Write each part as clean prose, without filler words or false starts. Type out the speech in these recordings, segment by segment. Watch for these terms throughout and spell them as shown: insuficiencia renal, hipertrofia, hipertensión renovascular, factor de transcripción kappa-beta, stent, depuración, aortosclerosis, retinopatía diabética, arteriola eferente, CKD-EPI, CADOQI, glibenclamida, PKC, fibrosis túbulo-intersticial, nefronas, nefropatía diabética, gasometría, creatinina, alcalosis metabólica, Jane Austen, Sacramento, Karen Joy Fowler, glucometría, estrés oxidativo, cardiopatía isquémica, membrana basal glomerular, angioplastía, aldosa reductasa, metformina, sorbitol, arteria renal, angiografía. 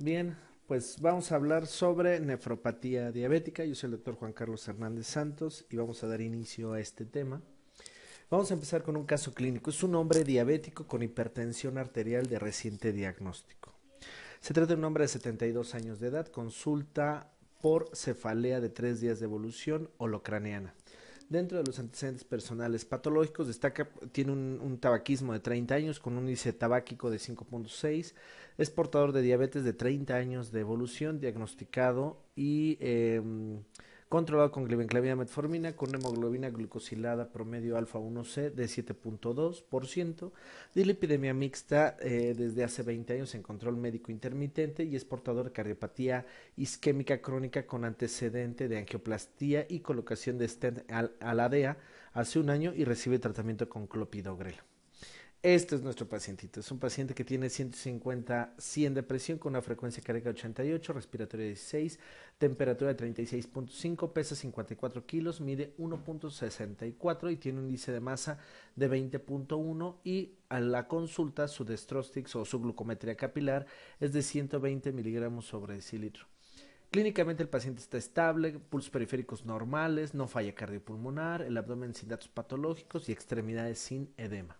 Bien, pues vamos a hablar sobre nefropatía diabética. Yo soy el doctor Juan Carlos Hernández Santos y vamos a dar inicio a este tema. Vamos a empezar con un caso clínico. Es un hombre diabético con hipertensión arterial de reciente diagnóstico. Se trata de un hombre de 72 años de edad, consulta por cefalea de 3 días de evolución holocraniana. Dentro de los antecedentes personales patológicos, destaca, tiene un tabaquismo de 30 años con un índice tabáquico de 5.6, es portador de diabetes de 30 años de evolución, diagnosticado y controlado con glibenclamida metformina, con hemoglobina glucosilada promedio alfa 1C de 7.2%, dislipidemia mixta desde hace 20 años en control médico intermitente y es portador de cardiopatía isquémica crónica con antecedente de angioplastía y colocación de stent a la DEA hace un año y recibe tratamiento con clopidogrel. Este es nuestro pacientito, es un paciente que tiene 150/100 de presión con una frecuencia cardíaca de 88, respiratoria de 16, temperatura de 36.5, pesa 54 kilos, mide 1.64 y tiene un índice de masa de 20.1 y a la consulta su dextrostics o su glucometría capilar es de 120 miligramos sobre decilitro. Clínicamente el paciente está estable, pulsos periféricos normales, no falla cardiopulmonar, el abdomen sin datos patológicos y extremidades sin edema.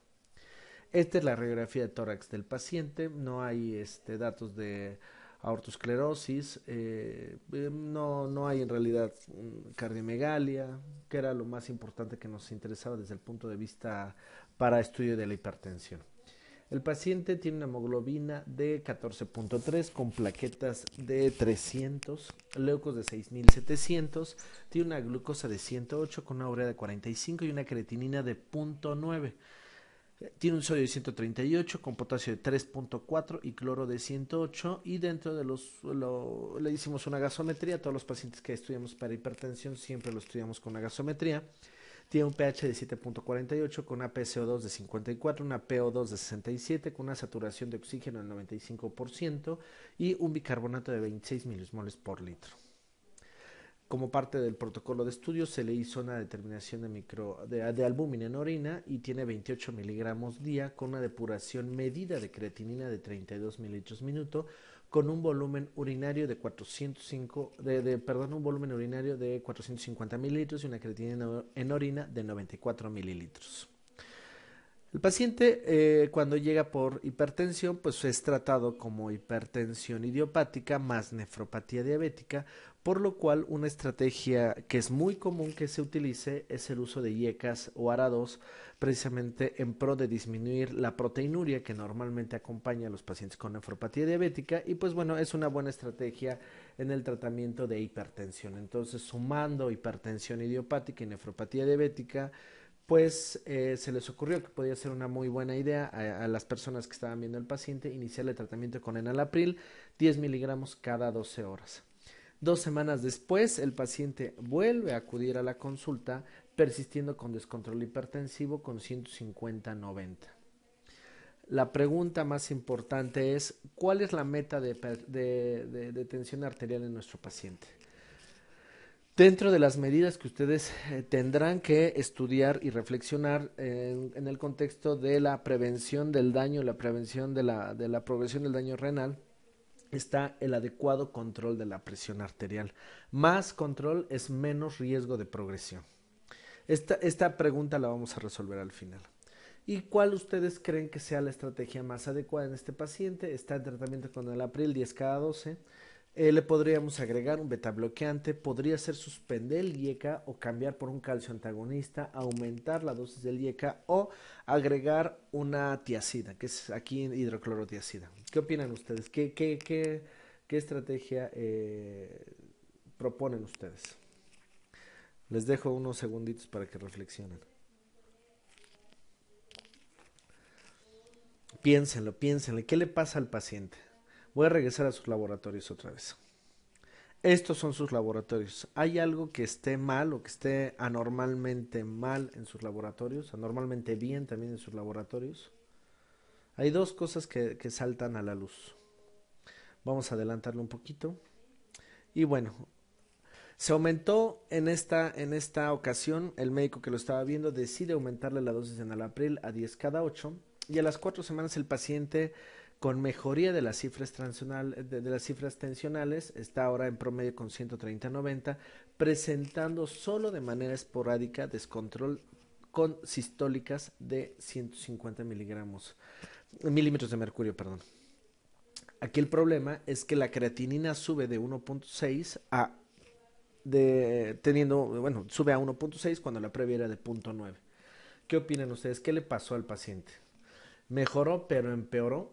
Esta es la radiografía de tórax del paciente, no hay datos de aortosclerosis, no hay en realidad cardiomegalia, que era lo más importante que nos interesaba desde el punto de vista para estudio de la hipertensión. El paciente tiene una hemoglobina de 14.3 con plaquetas de 300, leucos de 6.700, tiene una glucosa de 108 con una urea de 45 y una creatinina de 0.9. Tiene un sodio de 138 con potasio de 3.4 y cloro de 108 y dentro de le hicimos una gasometría. Todos los pacientes que estudiamos para hipertensión siempre lo estudiamos con una gasometría. Tiene un pH de 7.48 con una PCO2 de 54, una PO2 de 67 con una saturación de oxígeno del 95% y un bicarbonato de 26 milimoles por litro. Como parte del protocolo de estudio se le hizo una determinación de albúmina en orina y tiene 28 miligramos día con una depuración medida de creatinina de 32 mililitros minuto con un volumen urinario de 450 mililitros y una creatinina en orina de 94 mililitros. El paciente cuando llega por hipertensión pues es tratado como hipertensión idiopática más nefropatía diabética, por lo cual una estrategia que es muy común que se utilice es el uso de IECAS o ARA2 precisamente en pro de disminuir la proteinuria que normalmente acompaña a los pacientes con nefropatía diabética y pues bueno es una buena estrategia en el tratamiento de hipertensión. Entonces sumando hipertensión idiopática y nefropatía diabética pues se les ocurrió que podía ser una muy buena idea a las personas que estaban viendo al paciente iniciar el tratamiento con Enalapril 10 miligramos cada 12 horas. 2 semanas después el paciente vuelve a acudir a la consulta persistiendo con descontrol hipertensivo con 150/90. La pregunta más importante es ¿cuál es la meta de tensión arterial en nuestro paciente? Dentro de las medidas que ustedes tendrán que estudiar y reflexionar en el contexto de la prevención del daño, la prevención de la progresión del daño renal, está el adecuado control de la presión arterial. Más control es menos riesgo de progresión. Esta pregunta la vamos a resolver al final. ¿Y cuál ustedes creen que sea la estrategia más adecuada en este paciente? Está en tratamiento con Enalapril 10 cada 12. Le podríamos agregar un beta bloqueante, podría ser suspender el IECA o cambiar por un calcio antagonista, aumentar la dosis del IECA o agregar una tiacida, que es aquí hidroclorotiacida. ¿Qué opinan ustedes? ¿Qué estrategia proponen ustedes? Les dejo unos segunditos para que reflexionen. Piénsenlo. ¿Qué le pasa al paciente? Voy a regresar a sus laboratorios otra vez. Estos son sus laboratorios. ¿Hay algo que esté mal o que esté anormalmente mal en sus laboratorios? Anormalmente bien también en sus laboratorios. Hay dos cosas que saltan a la luz. Vamos a adelantarlo un poquito. Y bueno, se aumentó en esta ocasión, el médico que lo estaba viendo decide aumentarle la dosis de Enalapril a 10 cada 8 y a las 4 semanas el paciente con mejoría de las cifras tensionales, está ahora en promedio con 130/90, presentando solo de manera esporádica descontrol con sistólicas de 150 milímetros de mercurio, perdón. Aquí el problema es que la creatinina sube de 1.6 a sube a 1.6 cuando la previa era de 0.9. ¿Qué opinan ustedes? ¿Qué le pasó al paciente? Mejoró, pero empeoró.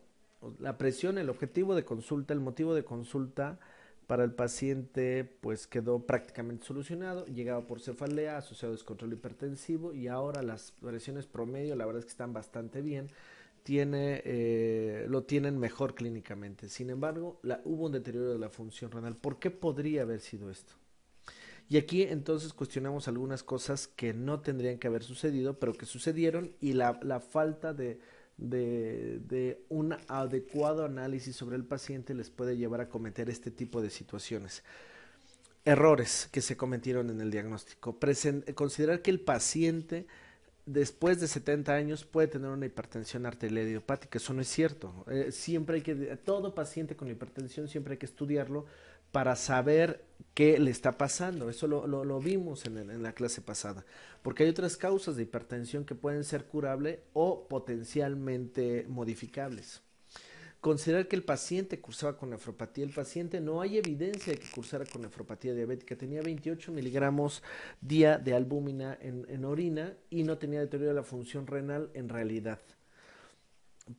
La presión, el objetivo de consulta, el motivo de consulta para el paciente, pues quedó prácticamente solucionado, llegado por cefalea, asociado a descontrol hipertensivo, y ahora las presiones promedio, la verdad es que están bastante bien. Lo tienen mejor clínicamente. Sin embargo, hubo un deterioro de la función renal. ¿Por qué podría haber sido esto? Y aquí entonces cuestionamos algunas cosas que no tendrían que haber sucedido, pero que sucedieron, y la falta de un adecuado análisis sobre el paciente les puede llevar a cometer este tipo de situaciones. Errores que se cometieron en el diagnóstico. Considerar que el paciente después de 70 años puede tener una hipertensión arterial idiopática. Eso no es cierto. Todo paciente con hipertensión siempre hay que estudiarlo para saber qué le está pasando. Eso lo vimos en la clase pasada. Porque hay otras causas de hipertensión que pueden ser curables o potencialmente modificables. Considerar que el paciente cursaba con nefropatía. El paciente no hay evidencia de que cursara con nefropatía diabética. Tenía 28 miligramos día de albúmina en orina y no tenía deterioro de la función renal en realidad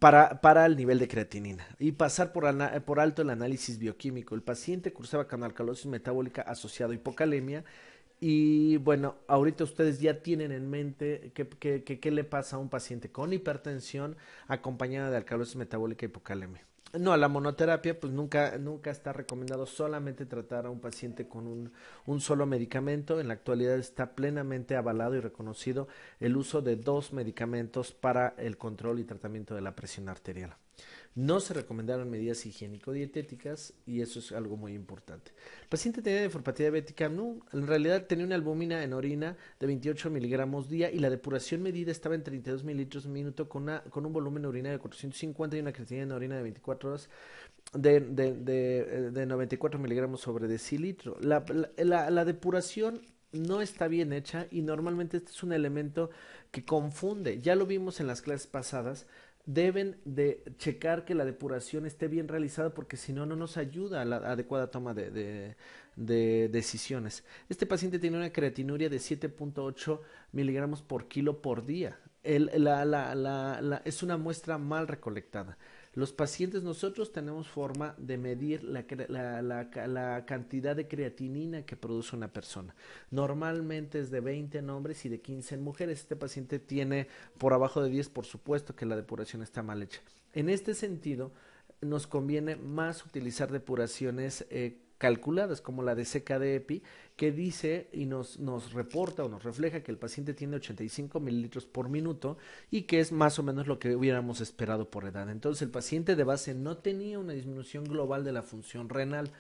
para el nivel de creatinina. Y pasar por alto el análisis bioquímico. El paciente cursaba con alcalosis metabólica asociado a hipocalemia. Y bueno, ahorita ustedes ya tienen en mente qué le pasa a un paciente con hipertensión acompañada de alcalosis metabólica y hipocalemia. No, la monoterapia pues nunca está recomendado solamente tratar a un paciente con un solo medicamento. En la actualidad está plenamente avalado y reconocido el uso de dos medicamentos para el control y tratamiento de la presión arterial. No se recomendaron medidas higiénico-dietéticas y eso es algo muy importante. El paciente tenía nefropatía diabética, no, en realidad tenía una albúmina en orina de 28 miligramos día y la depuración medida estaba en 32 mililitros minuto con un volumen urinario de 450 y una creatinina en orina de 24 horas de 94 miligramos sobre decilitro. La depuración no está bien hecha y normalmente este es un elemento que confunde. Ya lo vimos en las clases pasadas. Deben de checar que la depuración esté bien realizada porque si no, no nos ayuda a la adecuada toma de decisiones. Este paciente tiene una creatinuria de 7.8 miligramos por kilo por día. Es una muestra mal recolectada. Los pacientes, nosotros tenemos forma de medir la cantidad de creatinina que produce una persona. Normalmente es de 20 en hombres y de 15 en mujeres. Este paciente tiene por abajo de 10, por supuesto que la depuración está mal hecha. En este sentido, nos conviene más utilizar depuraciones calculadas, como la de CKD-EPI, que dice y nos reporta o nos refleja que el paciente tiene 85 mililitros por minuto y que es más o menos lo que hubiéramos esperado por edad. Entonces, el paciente de base no tenía una disminución global de la función renal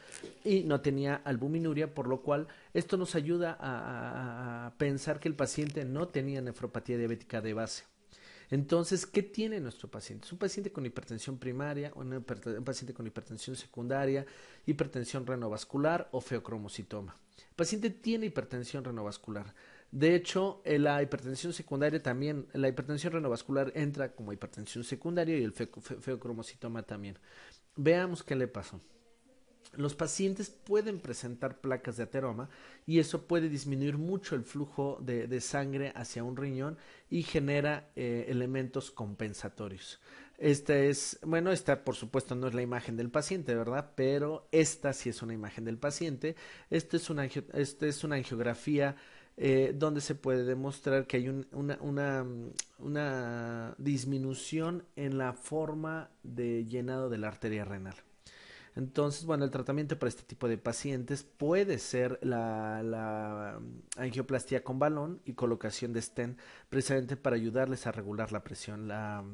y no tenía albuminuria, por lo cual esto nos ayuda a pensar que el paciente no tenía nefropatía diabética de base. Entonces, ¿qué tiene nuestro paciente? Es un paciente con hipertensión primaria, un paciente con hipertensión secundaria, hipertensión renovascular o feocromocitoma. El paciente tiene hipertensión renovascular. De hecho, la hipertensión secundaria también, la hipertensión renovascular entra como hipertensión secundaria y el feocromocitoma también. Veamos qué le pasó. Los pacientes pueden presentar placas de ateroma y eso puede disminuir mucho el flujo de sangre hacia un riñón y genera elementos compensatorios. Esta por supuesto no es la imagen del paciente, ¿verdad? Pero esta sí es una imagen del paciente. Esta es una angiografía donde se puede demostrar que hay una disminución en la forma de llenado de la arteria renal. Entonces, bueno, el tratamiento para este tipo de pacientes puede ser la angioplastía con balón y colocación de stent, precisamente para ayudarles a regular la presión, la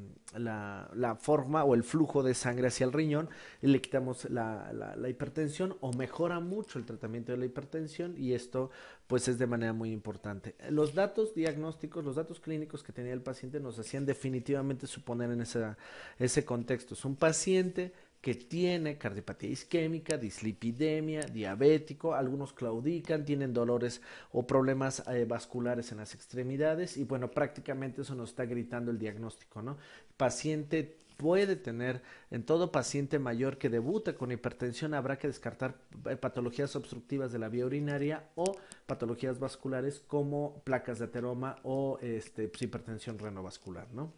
forma o el flujo de sangre hacia el riñón, y le quitamos la hipertensión, o mejora mucho el tratamiento de la hipertensión, y esto pues es de manera muy importante. Los datos diagnósticos, los datos clínicos que tenía el paciente nos hacían definitivamente suponer en ese contexto: es un paciente que tiene cardiopatía isquémica, dislipidemia, diabético, algunos claudican, tienen dolores o problemas vasculares en las extremidades, y bueno, prácticamente eso nos está gritando el diagnóstico, ¿no? Paciente puede tener, en todo paciente mayor que debuta con hipertensión, habrá que descartar patologías obstructivas de la vía urinaria o patologías vasculares como placas de ateroma o hipertensión renovascular, ¿no?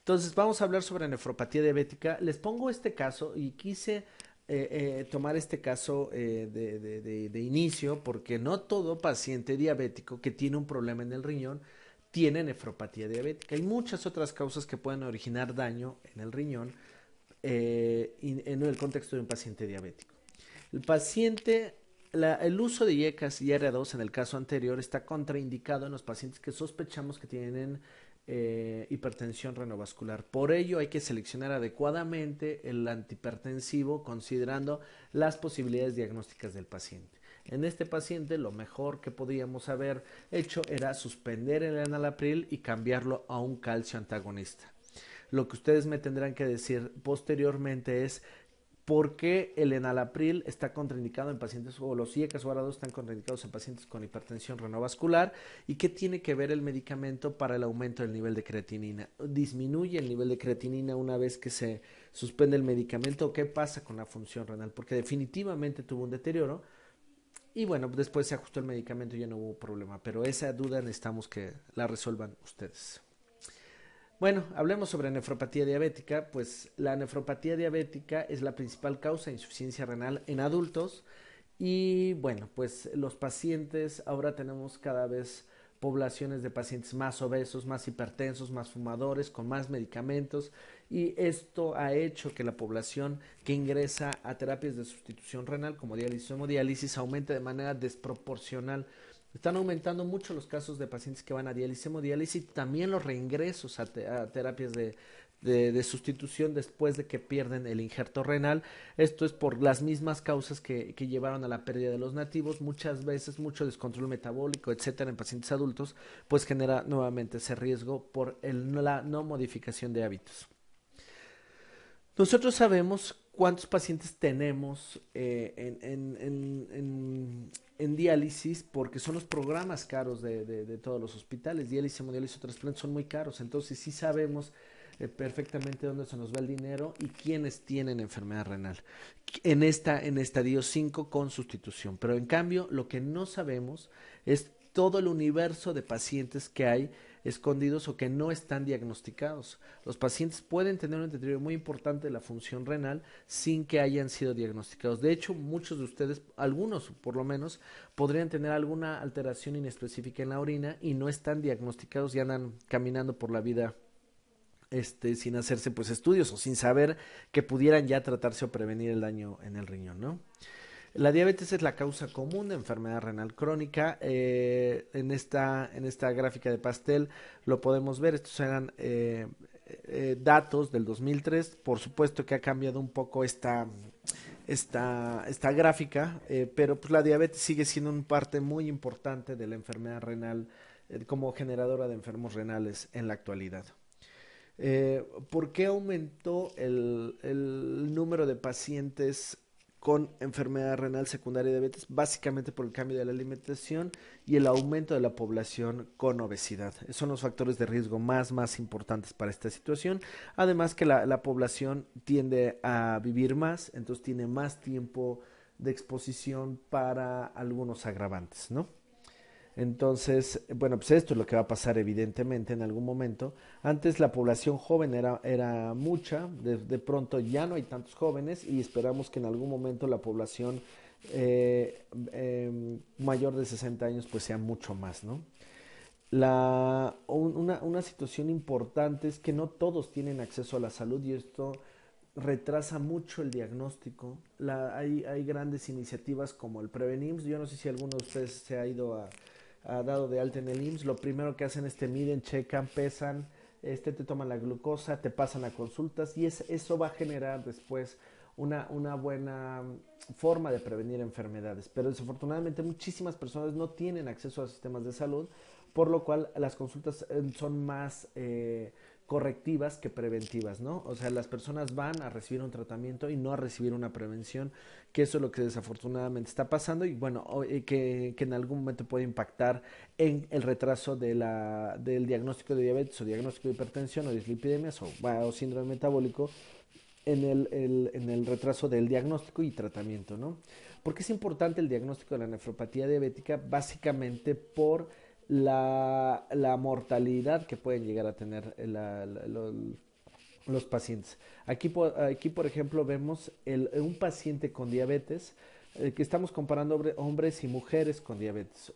Entonces vamos a hablar sobre nefropatía diabética. Les pongo este caso y quise tomar este caso de inicio, porque no todo paciente diabético que tiene un problema en el riñón tiene nefropatía diabética. Hay muchas otras causas que pueden originar daño en el riñón en el contexto de un paciente diabético. El paciente, el uso de IECAS y ARA2 en el caso anterior está contraindicado en los pacientes que sospechamos que tienen hipertensión renovascular. Por ello hay que seleccionar adecuadamente el antihipertensivo considerando las posibilidades diagnósticas del paciente. En este paciente lo mejor que podíamos haber hecho era suspender el enalapril y cambiarlo a un calcio antagonista. Lo que ustedes me tendrán que decir posteriormente es por qué el enalapril está contraindicado en pacientes, o los IECAS o ARA2 están contraindicados en pacientes con hipertensión renovascular, y qué tiene que ver el medicamento para el aumento del nivel de creatinina. ¿Disminuye el nivel de creatinina una vez que se suspende el medicamento, o qué pasa con la función renal? Porque definitivamente tuvo un deterioro. Y bueno, después se ajustó el medicamento y ya no hubo problema, pero esa duda necesitamos que la resuelvan ustedes. Bueno, hablemos sobre nefropatía diabética. Pues la nefropatía diabética es la principal causa de insuficiencia renal en adultos, y bueno, pues los pacientes, ahora tenemos cada vez poblaciones de pacientes más obesos, más hipertensos, más fumadores, con más medicamentos, y esto ha hecho que la población que ingresa a terapias de sustitución renal como diálisis o hemodiálisis aumente de manera desproporcional. Están aumentando mucho los casos de pacientes que van a diálisis, hemodiálisis, y también los reingresos a terapias de sustitución después de que pierden el injerto renal. Esto es por las mismas causas que llevaron a la pérdida de los nativos. Muchas veces mucho descontrol metabólico, etcétera, en pacientes adultos, pues genera nuevamente ese riesgo por la no modificación de hábitos. Nosotros sabemos cuántos pacientes tenemos en diálisis, porque son los programas caros de todos los hospitales. Diálisis, hemodiálisis o trasplantes son muy caros, entonces sí sabemos perfectamente dónde se nos va el dinero y quiénes tienen enfermedad renal en estadio 5 con sustitución. Pero en cambio, lo que no sabemos es todo el universo de pacientes que hay escondidos o que no están diagnosticados. Los pacientes pueden tener un deterioro muy importante de la función renal sin que hayan sido diagnosticados. De hecho, muchos de ustedes, algunos por lo menos, podrían tener alguna alteración inespecífica en la orina y no están diagnosticados y andan caminando por la vida sin hacerse pues estudios o sin saber que pudieran ya tratarse o prevenir el daño en el riñón, ¿no? La diabetes es la causa común de enfermedad renal crónica. En esta gráfica de pastel lo podemos ver. Estos eran datos del 2003. Por supuesto que ha cambiado un poco esta gráfica, pero pues la diabetes sigue siendo una parte muy importante de la enfermedad renal como generadora de enfermos renales en la actualidad. ¿Por qué aumentó el número de pacientes con enfermedad renal secundaria y diabetes? Básicamente por el cambio de la alimentación y el aumento de la población con obesidad. Esos son los factores de riesgo más importantes para esta situación. Además que la población tiende a vivir más, entonces tiene más tiempo de exposición para algunos agravantes, ¿no? Entonces, bueno, pues esto es lo que va a pasar evidentemente en algún momento. Antes la población joven era mucha, de pronto ya no hay tantos jóvenes, y esperamos que en algún momento la población mayor de 60 años pues sea mucho más, ¿no? Una situación importante es que no todos tienen acceso a la salud, y esto retrasa mucho el diagnóstico. Hay grandes iniciativas como el PrevenIMSS. Yo no sé si alguno de ustedes se ha ido a dado de alta en el IMSS. Lo primero que hacen es te miden, checan, pesan, te toman la glucosa, te pasan a consultas, y eso va a generar después una buena forma de prevenir enfermedades. Pero desafortunadamente muchísimas personas no tienen acceso a sistemas de salud, por lo cual las consultas son más correctivas que preventivas, ¿no? O sea, las personas van a recibir un tratamiento y no a recibir una prevención, que eso es lo que desafortunadamente está pasando, y bueno, que en algún momento puede impactar en el retraso del diagnóstico de diabetes, o diagnóstico de hipertensión, o dislipidemias, o síndrome metabólico, en el retraso del diagnóstico y tratamiento, ¿no? ¿Por qué es importante el diagnóstico de la nefropatía diabética? Básicamente por la mortalidad que pueden llegar a tener los pacientes. Aquí, por ejemplo, vemos un paciente con diabetes, que estamos comparando hombres y mujeres con diabetes.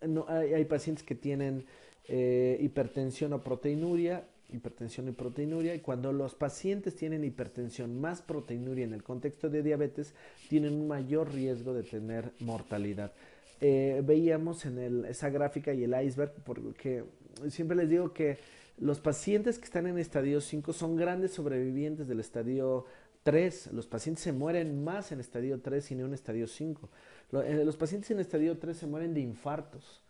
No, hay pacientes que tienen hipertensión o proteinuria, y cuando los pacientes tienen hipertensión más proteinuria en el contexto de diabetes, tienen un mayor riesgo de tener mortalidad. Veíamos en esa gráfica y el iceberg, porque siempre les digo que los pacientes que están en estadio 5 son grandes sobrevivientes del estadio 3. Los pacientes se mueren más en estadio 3 y no en estadio 5. Los pacientes en estadio 3 se mueren de infartos.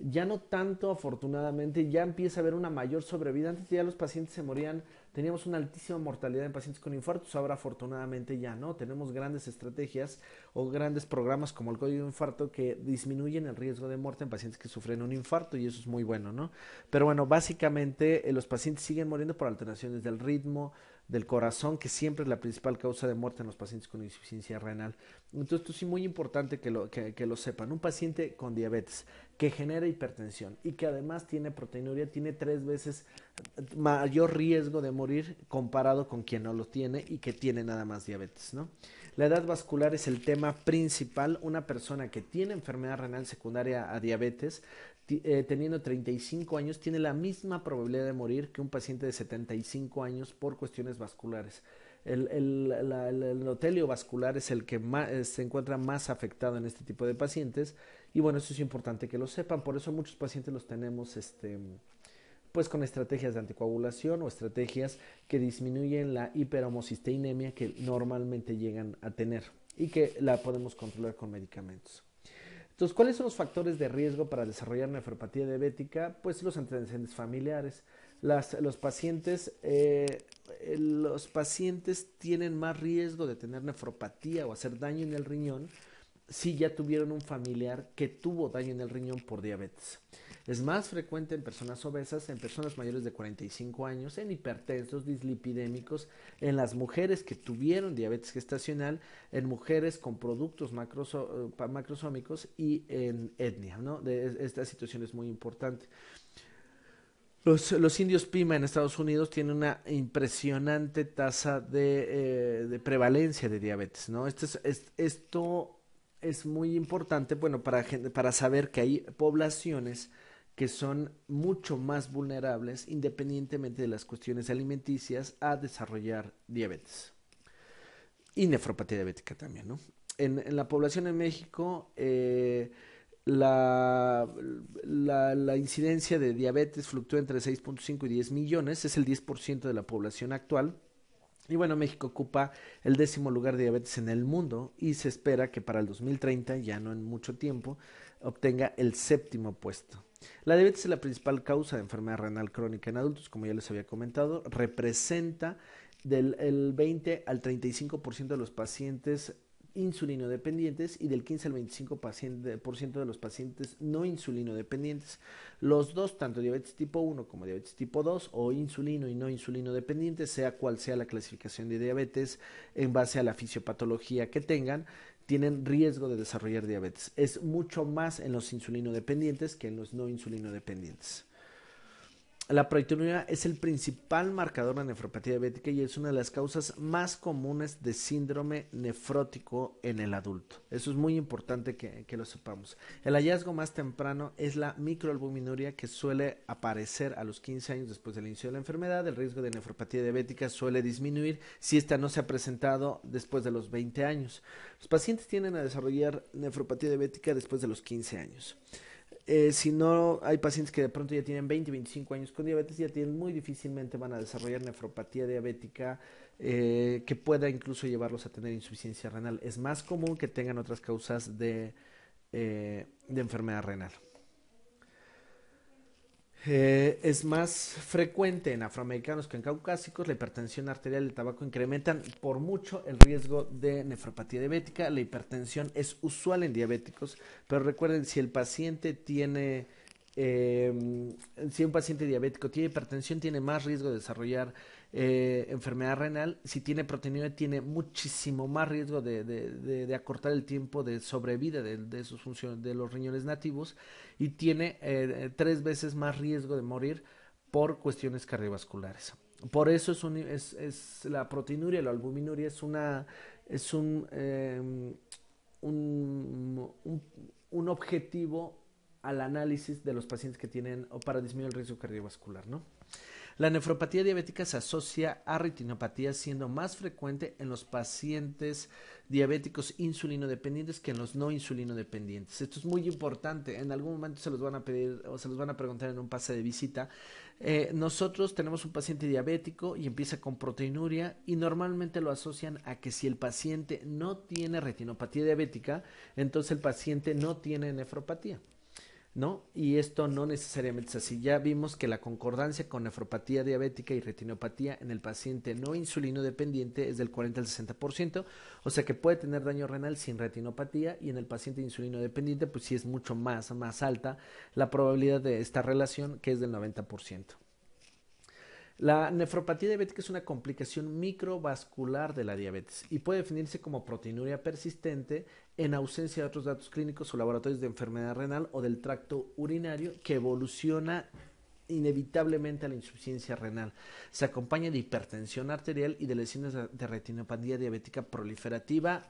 Ya no tanto, afortunadamente, ya empieza a haber una mayor sobrevida. Antes ya los pacientes se morían, teníamos una altísima mortalidad en pacientes con infartos, ahora afortunadamente ya no. Tenemos grandes estrategias o grandes programas como el Código Infarto que disminuyen el riesgo de muerte en pacientes que sufren un infarto, y eso es muy bueno, ¿no? Pero bueno, básicamente los pacientes siguen muriendo por alteraciones del ritmo, del corazón, que siempre es la principal causa de muerte en los pacientes con insuficiencia renal. Entonces, esto sí es muy importante que lo sepan. Un paciente con diabetes que genera hipertensión y que además tiene proteinuria tiene 3 veces mayor riesgo de morir comparado con quien no lo tiene y que tiene nada más diabetes, ¿no? La edad vascular es el tema principal. Una persona que tiene enfermedad renal secundaria a diabetes, teniendo 35 años, tiene la misma probabilidad de morir que un paciente de 75 años por cuestiones vasculares. El edotelio vascular es el que más, se encuentra más afectado en este tipo de pacientes, y bueno, eso es importante que lo sepan. Por eso muchos pacientes los tenemos pues con estrategias de anticoagulación o estrategias que disminuyen la hiperhomocisteinemia que normalmente llegan a tener y que la podemos controlar con medicamentos. Entonces, ¿cuáles son los factores de riesgo para desarrollar nefropatía diabética? Pues los antecedentes familiares. Los pacientes tienen más riesgo de tener nefropatía o hacer daño en el riñón si ya tuvieron un familiar que tuvo daño en el riñón por diabetes. Es más frecuente en personas obesas, en personas mayores de 45 años, en hipertensos, dislipidémicos, en las mujeres que tuvieron diabetes gestacional, en mujeres con productos macrosómicos y en etnia, ¿no? Esta situación es muy importante. Los indios Pima en Estados Unidos tienen una impresionante tasa de prevalencia de diabetes, ¿no? Esto es muy importante, bueno, para saber que hay poblaciones que son mucho más vulnerables, independientemente de las cuestiones alimenticias, a desarrollar diabetes y nefropatía diabética también, ¿no? En la población en México, la incidencia de diabetes fluctúa entre 6.5 y 10 millones, es el 10% de la población actual. Y bueno, México ocupa el 10º lugar de diabetes en el mundo y se espera que para el 2030, ya no en mucho tiempo, obtenga el 7º puesto. La diabetes es la principal causa de enfermedad renal crónica en adultos, como ya les había comentado. Representa del 20 al 35% de los pacientes insulinodependientes y del 15 al 25% de los pacientes no insulinodependientes. Los dos, tanto diabetes tipo 1 como diabetes tipo 2 o insulino y no insulinodependientes, sea cual sea la clasificación de diabetes en base a la fisiopatología que tengan, tienen riesgo de desarrollar diabetes. Es mucho más en los insulinodependientes que en los no insulinodependientes. La proteinuria es el principal marcador de nefropatía diabética y es una de las causas más comunes de síndrome nefrótico en el adulto. Eso es muy importante que lo sepamos. El hallazgo más temprano es la microalbuminuria, que suele aparecer a los 15 años después del inicio de la enfermedad. El riesgo de nefropatía diabética suele disminuir si esta no se ha presentado después de los 20 años. Los pacientes tienden a desarrollar nefropatía diabética después de los 15 años. Si no, hay pacientes que de pronto ya tienen 20, 25 años con diabetes, muy difícilmente van a desarrollar nefropatía diabética que pueda incluso llevarlos a tener insuficiencia renal. Es más común que tengan otras causas de enfermedad renal. Es más frecuente en afroamericanos que en caucásicos. La hipertensión arterial y el tabaco incrementan por mucho el riesgo de nefropatía diabética. La hipertensión es usual en diabéticos, pero recuerden, si el paciente tiene, si un paciente diabético tiene hipertensión, tiene más riesgo de desarrollar enfermedad renal. Si tiene proteinuria, tiene muchísimo más riesgo de acortar el tiempo de sobrevida de sus funciones de los riñones nativos, y tiene 3 veces más riesgo de morir por cuestiones cardiovasculares. Por eso es la proteinuria, la albuminuria es un objetivo al análisis de los pacientes que tienen o para disminuir el riesgo cardiovascular, ¿no? La nefropatía diabética se asocia a retinopatía, siendo más frecuente en los pacientes diabéticos insulinodependientes que en los no insulinodependientes. Esto es muy importante. En algún momento se los van a pedir o se los van a preguntar en un pase de visita. Nosotros tenemos un paciente diabético y empieza con proteinuria, y normalmente lo asocian a que si el paciente no tiene retinopatía diabética, entonces el paciente no tiene nefropatía, ¿no? Y esto no necesariamente es así. Ya vimos que la concordancia con nefropatía diabética y retinopatía en el paciente no insulinodependiente es del 40 al 60%, o sea que puede tener daño renal sin retinopatía, y en el paciente insulinodependiente pues sí es mucho más alta la probabilidad de esta relación, que es del 90%. La nefropatía diabética es una complicación microvascular de la diabetes y puede definirse como proteinuria persistente en ausencia de otros datos clínicos o laboratorios de enfermedad renal o del tracto urinario, que evoluciona inevitablemente a la insuficiencia renal. Se acompaña de hipertensión arterial y de lesiones de retinopatía diabética proliferativa,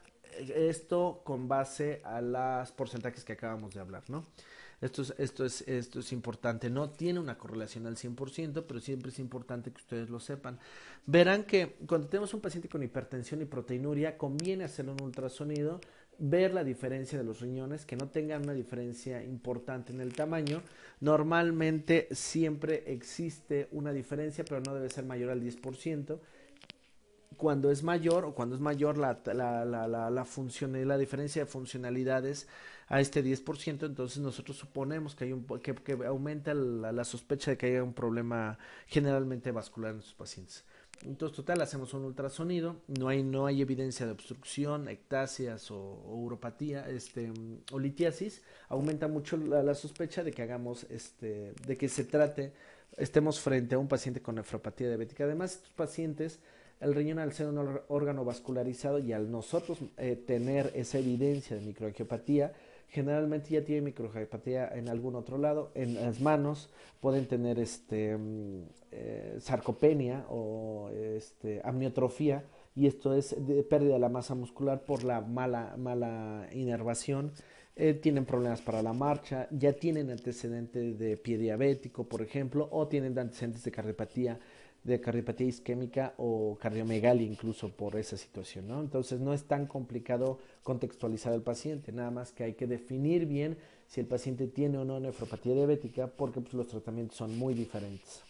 esto con base a los porcentajes que acabamos de hablar, ¿no? Esto es importante. No tiene una correlación al 100%, pero siempre es importante que ustedes lo sepan. Verán que cuando tenemos un paciente con hipertensión y proteinuria, conviene hacerle un ultrasonido, ver la diferencia de los riñones, que no tengan una diferencia importante en el tamaño. Normalmente siempre existe una diferencia, pero no debe ser mayor al 10%. Cuando es mayor, la función, la diferencia de funcionalidades a este 10%, entonces nosotros suponemos que hay que aumenta la sospecha de que haya un problema generalmente vascular en sus pacientes. Entonces, total, hacemos un ultrasonido, no hay evidencia de obstrucción, ectasias o uropatía, o litiasis. Aumenta mucho la sospecha de que hagamos de que estemos frente a un paciente con nefropatía diabética. Además, estos pacientes, el riñón, al ser un órgano vascularizado y al nosotros tener esa evidencia de microangiopatía, generalmente ya tienen microangiopatía en algún otro lado. En las manos pueden tener sarcopenia o amniotrofía, y esto es de pérdida de la masa muscular por la mala inervación. Tienen problemas para la marcha, ya tienen antecedentes de pie diabético, por ejemplo, o tienen antecedentes de cardiopatía isquémica o cardiomegalia, incluso por esa situación, ¿no? Entonces no es tan complicado contextualizar al paciente, nada más que hay que definir bien si el paciente tiene o no nefropatía diabética, porque pues los tratamientos son muy diferentes.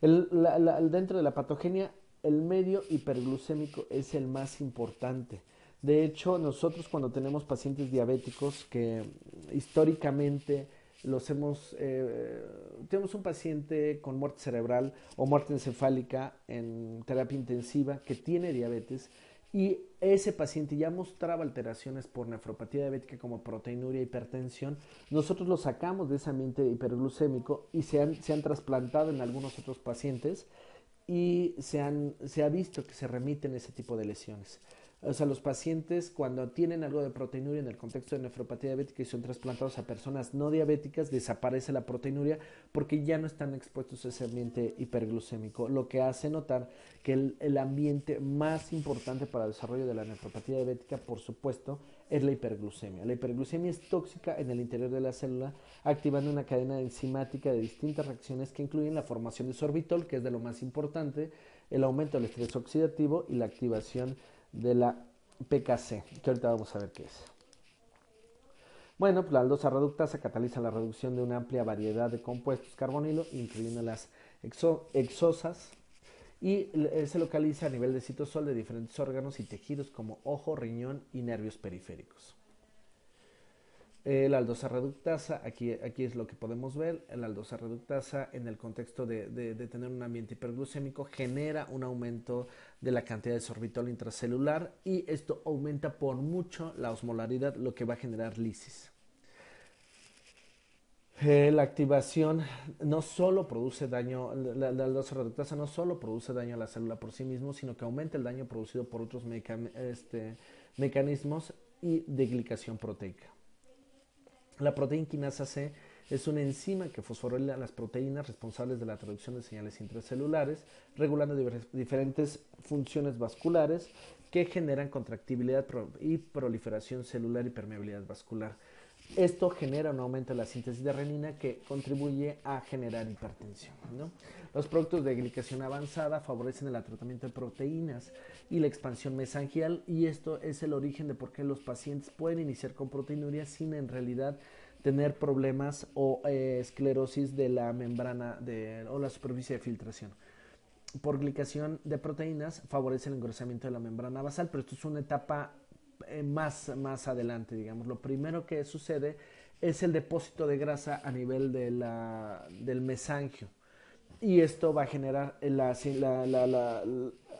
Dentro de la patogenia, el medio hiperglucémico es el más importante. De hecho, nosotros cuando tenemos pacientes diabéticos que históricamente tenemos un paciente con muerte cerebral o muerte encefálica en terapia intensiva que tiene diabetes, y ese paciente ya mostraba alteraciones por nefropatía diabética como proteinuria, hipertensión, nosotros lo sacamos de ese ambiente hiperglucémico y se han trasplantado en algunos otros pacientes, y se ha visto que se remiten ese tipo de lesiones. o sea, los pacientes cuando tienen algo de proteinuria en el contexto de nefropatía diabética y son trasplantados a personas no diabéticas, desaparece la proteinuria porque ya no están expuestos a ese ambiente hiperglucémico, lo que hace notar que el ambiente más importante para el desarrollo de la nefropatía diabética, por supuesto, es la hiperglucemia. La hiperglucemia es tóxica en el interior de la célula, activando una cadena enzimática de distintas reacciones que incluyen la formación de sorbitol, que es de lo más importante, el aumento del estrés oxidativo y la activación de la PKC, que ahorita vamos a ver qué es. Bueno, pues la aldosa reductasa cataliza la reducción de una amplia variedad de compuestos carbonilo, incluyendo las exosas, y se localiza a nivel de citosol de diferentes órganos y tejidos como ojo, riñón y nervios periféricos. La aldosa reductasa, aquí es lo que podemos ver, la aldosa reductasa en el contexto de tener un ambiente hiperglucémico genera un aumento de la cantidad de sorbitol intracelular y esto aumenta por mucho la osmolaridad, lo que va a generar lisis. La activación no solo produce daño, la aldosa reductasa no solo produce daño a la célula por sí mismo, sino que aumenta el daño producido por otros mecanismos y de glicación proteica. La proteína C es una enzima que fosforila las proteínas responsables de la traducción de señales intracelulares, regulando diferentes funciones vasculares que generan contractibilidad y proliferación celular y permeabilidad vascular. Esto genera un aumento de la síntesis de renina que contribuye a generar hipertensión, ¿no? Los productos de glicación avanzada favorecen el tratamiento de proteínas y la expansión mesangial, y esto es el origen de por qué los pacientes pueden iniciar con proteinuria sin en realidad tener problemas o esclerosis de la membrana o la superficie de filtración. Por glicación de proteínas favorece el engrosamiento de la membrana basal, pero esto es una etapa más adelante, digamos. Lo primero que sucede es el depósito de grasa a nivel del mesangio, y esto va a generar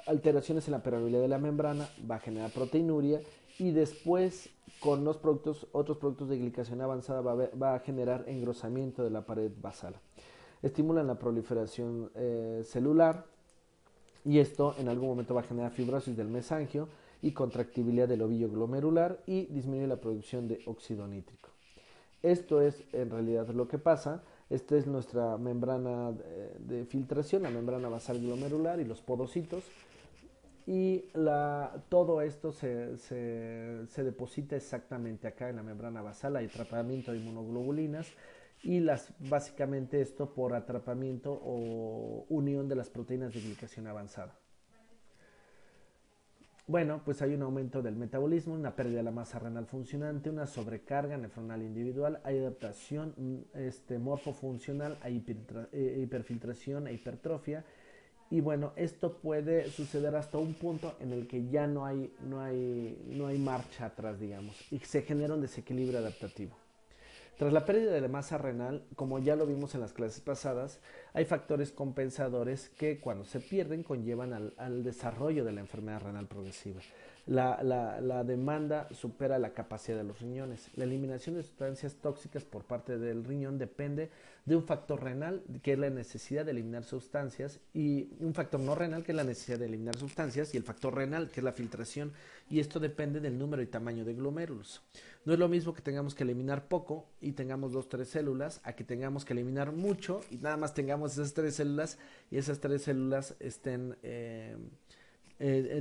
alteraciones en la permeabilidad de la membrana, va a generar proteinuria, y después con los otros productos de glicación avanzada va a generar engrosamiento de la pared basal. Estimulan la proliferación celular, y esto en algún momento va a generar fibrosis del mesangio y contractibilidad del ovillo glomerular y disminuye la producción de óxido nítrico. Esto es en realidad lo que pasa. Esta es nuestra membrana de filtración, la membrana basal glomerular y los podocitos, y todo esto se deposita exactamente acá en la membrana basal. Hay atrapamiento de inmunoglobulinas y básicamente esto por atrapamiento o unión de las proteínas de glicación avanzada. Bueno, pues hay un aumento del metabolismo, una pérdida de la masa renal funcionante, una sobrecarga nefronal individual, hay adaptación morfofuncional, hay hiperfiltración e hipertrofia. Y bueno, esto puede suceder hasta un punto en el que ya no hay marcha atrás, digamos, y se genera un desequilibrio adaptativo. Tras la pérdida de la masa renal, como ya lo vimos en las clases pasadas, hay factores compensadores que cuando se pierden conllevan al desarrollo de la enfermedad renal progresiva. La demanda supera la capacidad de los riñones. La eliminación de sustancias tóxicas por parte del riñón depende de un factor renal, que es la necesidad de eliminar sustancias, y un factor no renal, que es la necesidad de eliminar sustancias, y el factor renal, que es la filtración, y esto depende del número y tamaño de glomérulos. No es lo mismo que tengamos que eliminar poco y tengamos 2 o 3 células, a que tengamos que eliminar mucho y nada más tengamos esas 3 células y esas 3 células estén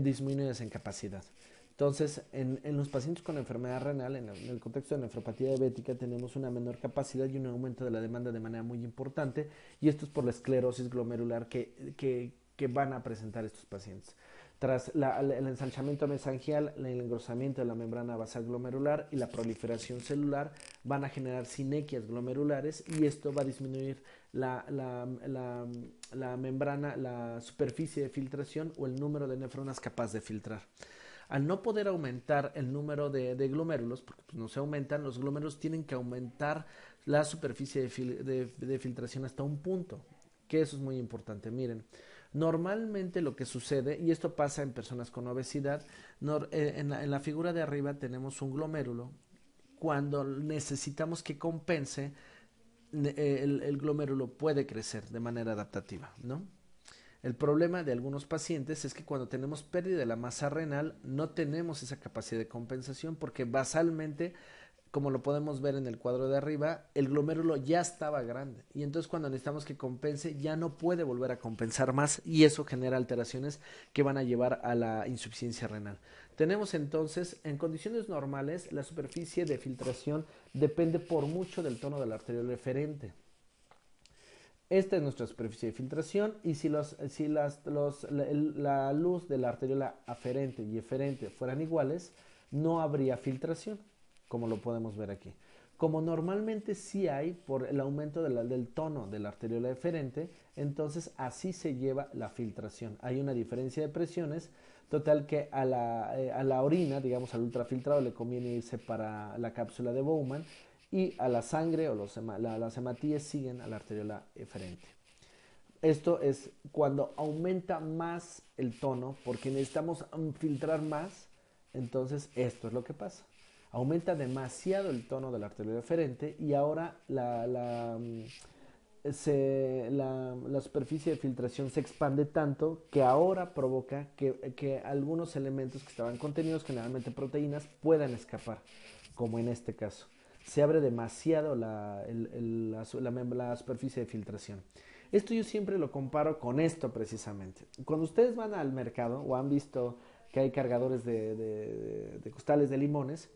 disminuidas en capacidad. Entonces, en los pacientes con enfermedad renal, en el contexto de nefropatía diabética, tenemos una menor capacidad y un aumento de la demanda de manera muy importante, y esto es por la esclerosis glomerular que van a presentar estos pacientes. Tras el ensanchamiento mesangial, el engrosamiento de la membrana basal glomerular y la proliferación celular van a generar sinequias glomerulares, y esto va a disminuir la membrana, la superficie de filtración o el número de nefronas capaz de filtrar. Al no poder aumentar el número de glomérulos, porque pues no se aumentan, los glomérulos tienen que aumentar la superficie de filtración hasta un punto, que eso es muy importante. Miren, normalmente lo que sucede, y esto pasa en personas con obesidad, en la figura de arriba tenemos un glomérulo. Cuando necesitamos que compense, el glomérulo puede crecer de manera adaptativa, ¿no? El problema de algunos pacientes es que cuando tenemos pérdida de la masa renal no tenemos esa capacidad de compensación porque basalmente, como lo podemos ver en el cuadro de arriba, el glomérulo ya estaba grande y entonces cuando necesitamos que compense ya no puede volver a compensar más y eso genera alteraciones que van a llevar a la insuficiencia renal. Tenemos entonces, en condiciones normales, la superficie de filtración depende por mucho del tono de la arteriola eferente. Esta es nuestra superficie de filtración y si la luz de la arteriola aferente y eferente fueran iguales, no habría filtración, como lo podemos ver aquí. Como normalmente sí hay por el aumento del tono de la arteriola eferente, entonces así se lleva la filtración. Hay una diferencia de presiones, total que a la orina, digamos al ultrafiltrado, le conviene irse para la cápsula de Bowman, y a la sangre o las hematías siguen a la arteriola eferente. Esto es cuando aumenta más el tono, porque necesitamos filtrar más, entonces esto es lo que pasa. Aumenta demasiado el tono de la arteriola eferente y ahora la superficie de filtración se expande tanto que ahora provoca que algunos elementos que estaban contenidos, generalmente proteínas, puedan escapar, como en este caso. Se abre demasiado la superficie de filtración. Esto yo siempre lo comparo con esto precisamente. Cuando ustedes van al mercado o han visto que hay cargadores de costales de limones,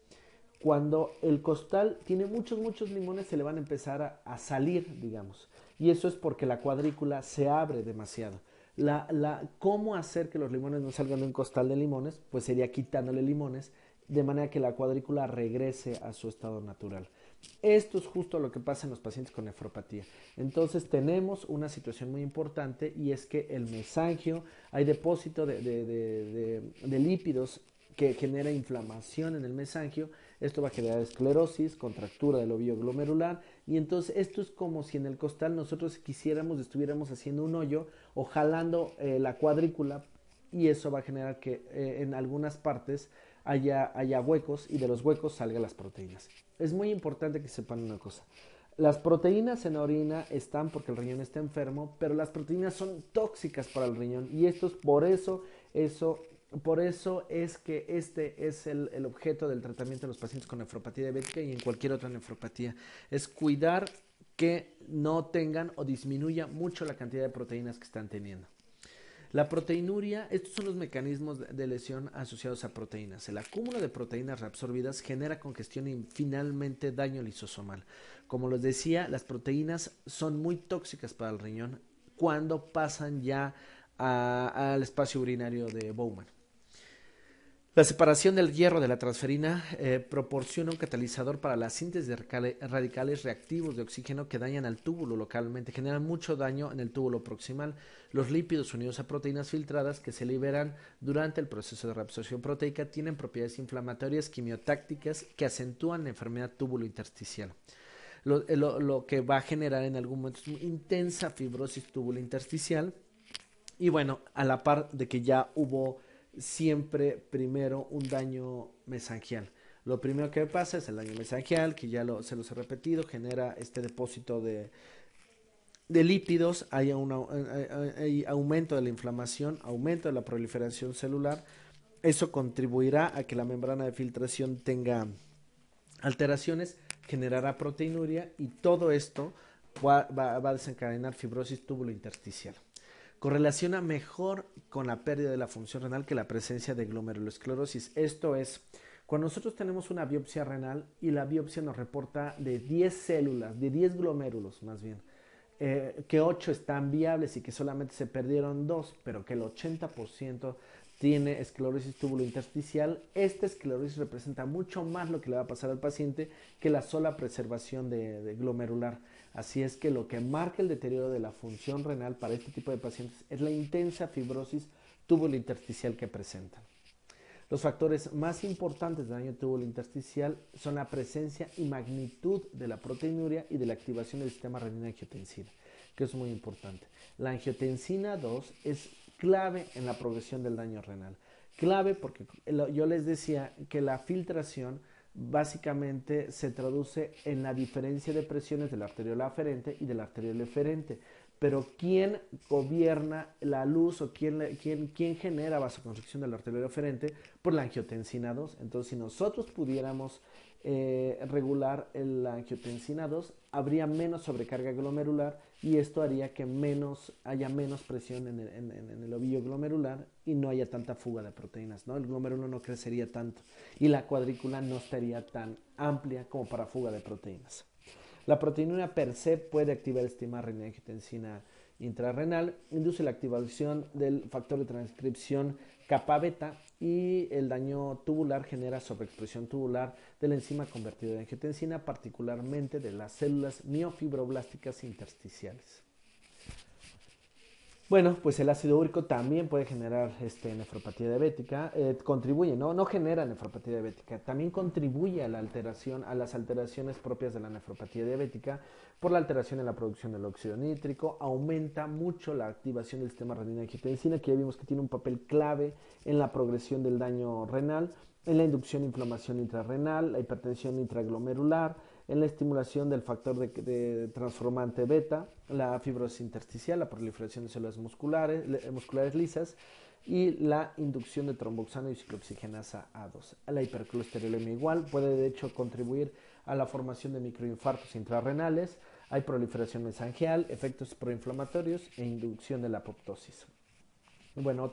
cuando el costal tiene muchos limones se le van a empezar a salir, digamos. Y eso es porque la cuadrícula se abre demasiado. ¿Cómo hacer que los limones no salgan de un costal de limones? Pues sería quitándole limones, de manera que la cuadrícula regrese a su estado natural. Esto es justo lo que pasa en los pacientes con nefropatía. Entonces tenemos una situación muy importante y es que el mesangio, hay depósito de lípidos que genera inflamación en el mesangio. Esto va a generar esclerosis, contractura del ovillo glomerular y entonces esto es como si en el costal nosotros quisiéramos, estuviéramos haciendo un hoyo o jalando la cuadrícula y eso va a generar que en algunas partes haya huecos y de los huecos salgan las proteínas. Es muy importante que sepan una cosa. Las proteínas en la orina están porque el riñón está enfermo, pero las proteínas son tóxicas para el riñón y esto es por eso es que este es el objeto del tratamiento de los pacientes con nefropatía diabética y en cualquier otra nefropatía. Es cuidar que no tengan o disminuya mucho la cantidad de proteínas que están teniendo. La proteinuria, estos son los mecanismos de lesión asociados a proteínas. El acúmulo de proteínas reabsorbidas genera congestión y finalmente daño lisosomal. Como les decía, las proteínas son muy tóxicas para el riñón cuando pasan ya al espacio urinario de Bowman. La separación del hierro de la transferina proporciona un catalizador para la síntesis de radicales reactivos de oxígeno que dañan al túbulo localmente, generan mucho daño en el túbulo proximal. Los lípidos unidos a proteínas filtradas que se liberan durante el proceso de reabsorción proteica tienen propiedades inflamatorias quimiotácticas que acentúan la enfermedad túbulo-intersticial. Lo que va a generar en algún momento es una intensa fibrosis túbulo-intersticial y bueno, a la par de que ya hubo siempre primero un daño mesangial. Lo primero que pasa es el daño mesangial, que ya se los he repetido, genera este depósito de lípidos, hay aumento de la inflamación, aumento de la proliferación celular. Eso contribuirá a que la membrana de filtración tenga alteraciones, generará proteinuria y todo esto va a desencadenar fibrosis túbulo-intersticial. Correlaciona mejor con la pérdida de la función renal que la presencia de glomerulosclerosis. Esto es, cuando nosotros tenemos una biopsia renal y la biopsia nos reporta de 10 células, de 10 glomérulos más bien, que 8 están viables y que solamente se perdieron 2, pero que el 80% tiene esclerosis túbulo-intersticial, esta esclerosis representa mucho más lo que le va a pasar al paciente que la sola preservación de glomerular. Así es que lo que marca el deterioro de la función renal para este tipo de pacientes es la intensa fibrosis túbulo-intersticial que presentan. Los factores más importantes de daño túbulo-intersticial son la presencia y magnitud de la proteinuria y de la activación del sistema renina-angiotensina, que es muy importante. La angiotensina 2 es clave en la progresión del daño renal. Clave porque yo les decía que la filtración básicamente se traduce en la diferencia de presiones de la arteriola aferente y de la arteriola eferente. pero ¿quién gobierna la luz o quién genera vasoconstricción de la arteriola eferente? Por la angiotensina 2. Entonces, si nosotros pudiéramos regular la angiotensina 2, habría menos sobrecarga glomerular y esto haría que haya menos presión en el ovillo glomerular y no haya tanta fuga de proteínas, ¿no? El glomérulo no crecería tanto y la cuadrícula no estaría tan amplia como para fuga de proteínas. La proteinuria per se puede activar el sistema renina-angiotensina intrarrenal, induce la activación del factor de transcripción kappa-beta y el daño tubular genera sobreexpresión tubular de la enzima convertida de angiotensina, particularmente de las células miofibroblasticas intersticiales. Bueno, pues el ácido úrico también puede generar nefropatía diabética, contribuye, no genera nefropatía diabética, también contribuye a las alteraciones propias de la nefropatía diabética por la alteración en la producción del óxido nítrico, aumenta mucho la activación del sistema renina-angiotensina, que ya vimos que tiene un papel clave en la progresión del daño renal, en la inducción de inflamación intrarrenal, la hipertensión intraglomerular, en la estimulación del factor de transformante beta, la fibrosis intersticial, la proliferación de células musculares lisas y la inducción de tromboxano y ciclooxigenasa A2. La hipercolesterolemia igual puede de hecho contribuir a la formación de microinfartos intrarrenales, hay proliferación mesangial, efectos proinflamatorios e inducción de la apoptosis. Bueno,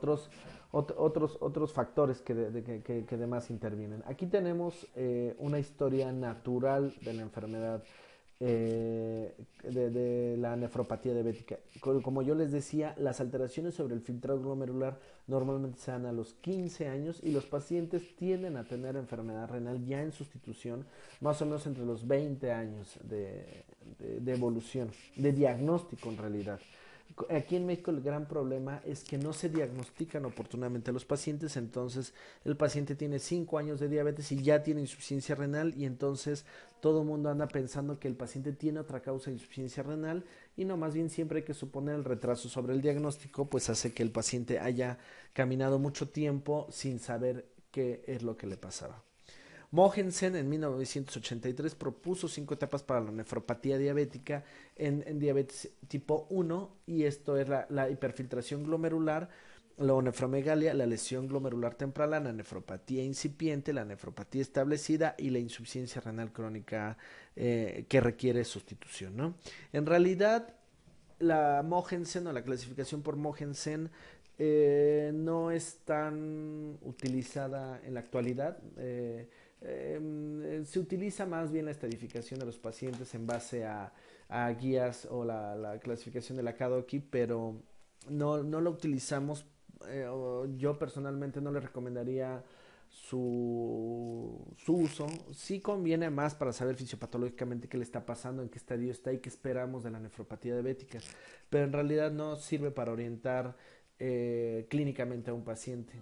otros factores que además intervienen. Aquí tenemos una historia natural de la enfermedad de la nefropatía diabética. Como yo les decía, las alteraciones sobre el filtrado glomerular normalmente se dan a los 15 años y los pacientes tienden a tener enfermedad renal ya en sustitución, más o menos entre los 20 años de evolución, de diagnóstico en realidad. Aquí en México el gran problema es que no se diagnostican oportunamente a los pacientes, entonces el paciente tiene 5 años de diabetes y ya tiene insuficiencia renal y entonces todo el mundo anda pensando que el paciente tiene otra causa de insuficiencia renal y no, más bien siempre hay que suponer el retraso sobre el diagnóstico, pues hace que el paciente haya caminado mucho tiempo sin saber qué es lo que le pasaba. Mogensen en 1983 propuso 5 etapas para la nefropatía diabética en diabetes tipo 1 y esto es la hiperfiltración glomerular, la nefromegalia, la lesión glomerular temprana, la nefropatía incipiente, la nefropatía establecida y la insuficiencia renal crónica que requiere sustitución, ¿no? En realidad la Mogensen o la clasificación por Mogensen no es tan utilizada en la actualidad. Se utiliza más bien la estadificación de los pacientes en base a guías o la clasificación de la CADOQI, pero no lo utilizamos, yo personalmente no le recomendaría su uso. Sí conviene más para saber fisiopatológicamente qué le está pasando, en qué estadio está y qué esperamos de la nefropatía diabética, pero en realidad no sirve para orientar clínicamente a un paciente.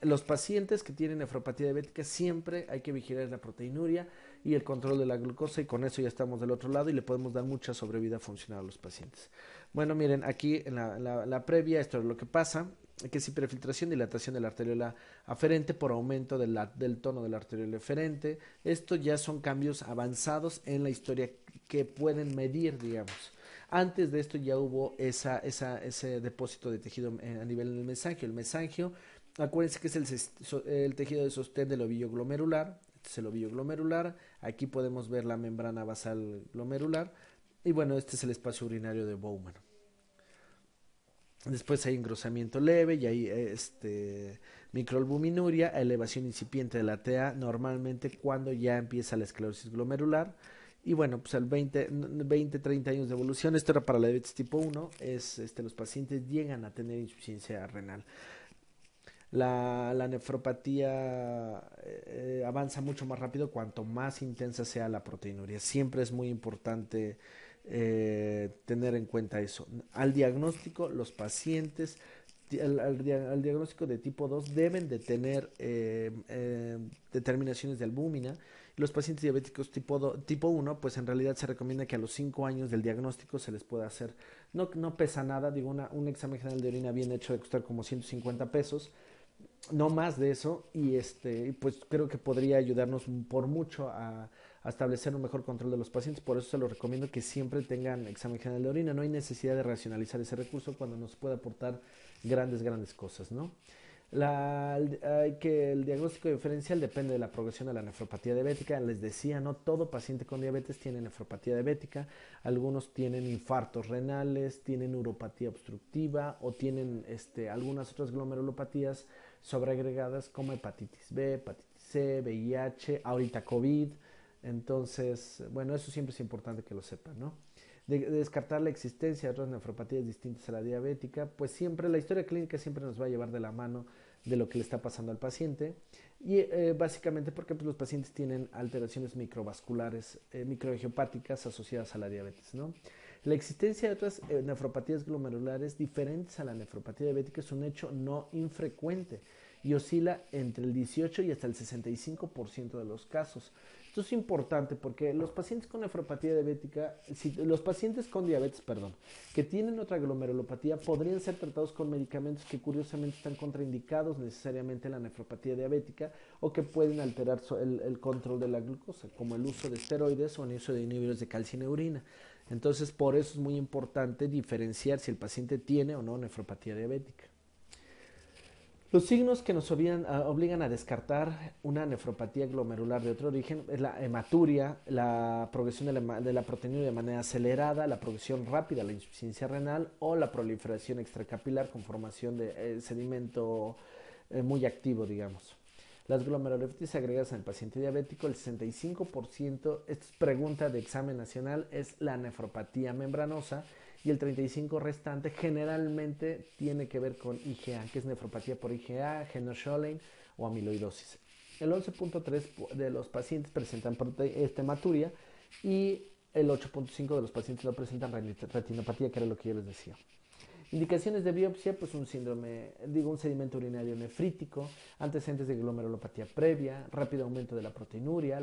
Los pacientes que tienen nefropatía diabética siempre hay que vigilar la proteinuria y el control de la glucosa y con eso ya estamos del otro lado y le podemos dar mucha sobrevida funcional a los pacientes. Bueno, miren, aquí en la previa esto es lo que pasa, que es hiperfiltración, dilatación de la arteriola aferente por aumento del tono de la arteriola eferente. Esto ya son cambios avanzados en la historia que pueden medir, digamos. Antes de esto ya hubo ese depósito de tejido a nivel del mesangio. El mesangio, acuérdense que es el tejido de sostén del ovillo glomerular. Este es el ovillo glomerular. Aquí podemos ver la membrana basal glomerular. Y bueno, este es el espacio urinario de Bowman. Después hay engrosamiento leve y hay microalbuminuria, elevación incipiente de la TA, normalmente cuando ya empieza la esclerosis glomerular. Y bueno, pues al 20-30 años de evolución, esto era para la diabetes tipo 1, los pacientes llegan a tener insuficiencia renal. La nefropatía avanza mucho más rápido cuanto más intensa sea la proteinuria. Siempre es muy importante tener en cuenta eso. Al diagnóstico, los pacientes, al diagnóstico de tipo 2 deben de tener determinaciones de albúmina. Los pacientes diabéticos tipo 1, pues en realidad se recomienda que a los 5 años del diagnóstico se les pueda hacer, no pesa nada, digo, un examen general de orina bien hecho de costar como 150 pesos. no más de eso, y pues creo que podría ayudarnos por mucho a establecer un mejor control de los pacientes. Por eso se los recomiendo que siempre tengan examen general de orina. No hay necesidad de racionalizar ese recurso cuando nos puede aportar grandes cosas, ¿no? El diagnóstico diferencial depende de la progresión a la nefropatía diabética. Les decía, no todo paciente con diabetes tiene nefropatía diabética. Algunos tienen infartos renales, tienen uropatía obstructiva o tienen algunas otras glomerulopatías sobreagregadas como hepatitis B, hepatitis C, VIH, ahorita COVID. Entonces, bueno, eso siempre es importante que lo sepan, ¿no? De descartar la existencia de otras nefropatías distintas a la diabética, pues siempre la historia clínica siempre nos va a llevar de la mano de lo que le está pasando al paciente, y básicamente porque pues, los pacientes tienen alteraciones microvasculares, microangiopáticas asociadas a la diabetes, ¿no? La existencia de otras nefropatías glomerulares diferentes a la nefropatía diabética es un hecho no infrecuente y oscila entre el 18 y hasta el 65% de los casos. Esto es importante porque los pacientes con nefropatía diabética, los pacientes con diabetes, perdón, que tienen otra glomerulopatía podrían ser tratados con medicamentos que curiosamente están contraindicados necesariamente en la nefropatía diabética o que pueden alterar el control de la glucosa, como el uso de esteroides o el uso de inhibidores de calcineurina. Entonces, por eso es muy importante diferenciar si el paciente tiene o no nefropatía diabética. Los signos que nos obligan a descartar una nefropatía glomerular de otro origen es la hematuria, la progresión de la proteinuria de manera acelerada, la progresión rápida a la insuficiencia renal o la proliferación extracapilar con formación de sedimento muy activo, digamos. Las glomerulopatías agregadas en el paciente diabético, el 65%, esta es pregunta de examen nacional, es la nefropatía membranosa, y el 35% restante generalmente tiene que ver con IgA, que es nefropatía por IgA, Genioschollen o amiloidosis. El 11.3% de los pacientes presentan hematuria y el 8.5% de los pacientes no presentan retinopatía, que era lo que yo les decía. Indicaciones de biopsia, pues un sedimento urinario nefrítico, antecedentes de glomerulopatía previa, rápido aumento de la proteinuria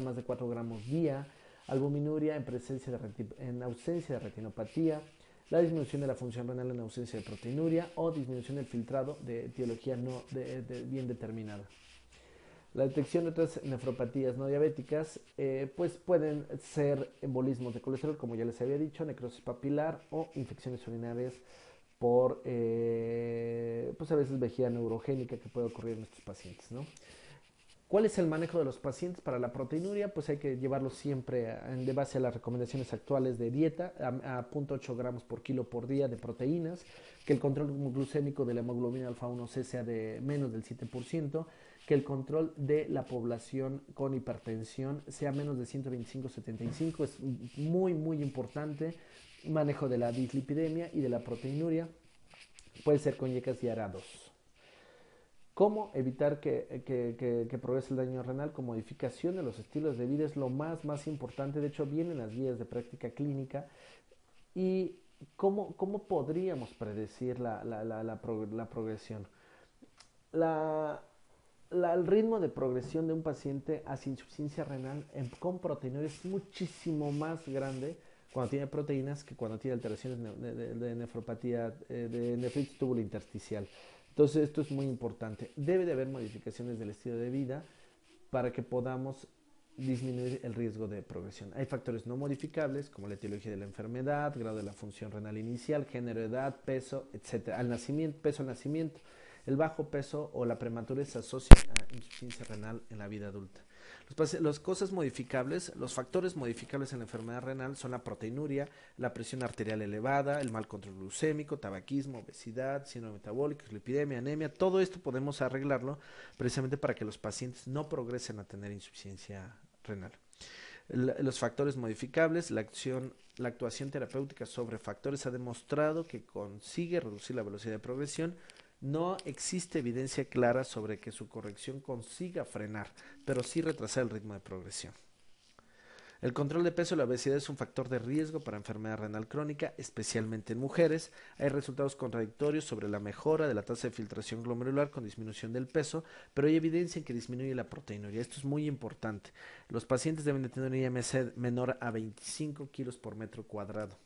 más de 4 gramos día, albuminuria en ausencia de retinopatía, la disminución de la función renal en ausencia de proteinuria o disminución del filtrado de etiología no bien determinada. La detección de otras nefropatías no diabéticas pues pueden ser embolismos de colesterol, como ya les había dicho, necrosis papilar o infecciones urinarias por pues a veces vejiga neurogénica que puede ocurrir en estos pacientes, ¿no? ¿Cuál es el manejo de los pacientes para la proteinuria? Pues hay que llevarlo siempre de base a las recomendaciones actuales de dieta, a 0.8 gramos por kilo por día de proteínas, que el control glucémico de la hemoglobina alfa 1C sea de menos del 7%, que el control de la población con hipertensión sea menos de 125/75, es muy importante, manejo de la dislipidemia y de la proteinuria, puede ser con IECAS y ARA2. ¿Cómo evitar que progrese el daño renal? Con modificación de los estilos de vida es lo más importante. De hecho, vienen las guías de práctica clínica. ¿Y cómo podríamos predecir la progresión? El ritmo de progresión de un paciente hacia insuficiencia renal con proteinuria es muchísimo más grande cuando tiene proteínas que cuando tiene alteraciones de nefropatía, de nefritis túbulo-intersticial. Entonces, esto es muy importante. Debe de haber modificaciones del estilo de vida para que podamos disminuir el riesgo de progresión. Hay factores no modificables como la etiología de la enfermedad, grado de la función renal inicial, género, edad, peso, etc. Peso al nacimiento. El bajo peso o la prematurez se asocia a insuficiencia renal en la vida adulta. Las cosas modificables, los factores modificables en la enfermedad renal son la proteinuria, la presión arterial elevada, el mal control glucémico, tabaquismo, obesidad, síndrome metabólico, dislipidemia, anemia. Todo esto podemos arreglarlo precisamente para que los pacientes no progresen a tener insuficiencia renal. Los factores modificables, la actuación terapéutica sobre factores ha demostrado que consigue reducir la velocidad de progresión. No existe evidencia clara sobre que su corrección consiga frenar, pero sí retrasar el ritmo de progresión. El control de peso y la obesidad es un factor de riesgo para enfermedad renal crónica, especialmente en mujeres. Hay resultados contradictorios sobre la mejora de la tasa de filtración glomerular con disminución del peso, pero hay evidencia en que disminuye la proteinuria. Esto es muy importante. Los pacientes deben de tener un IMC menor a 25 kilos por metro cuadrado.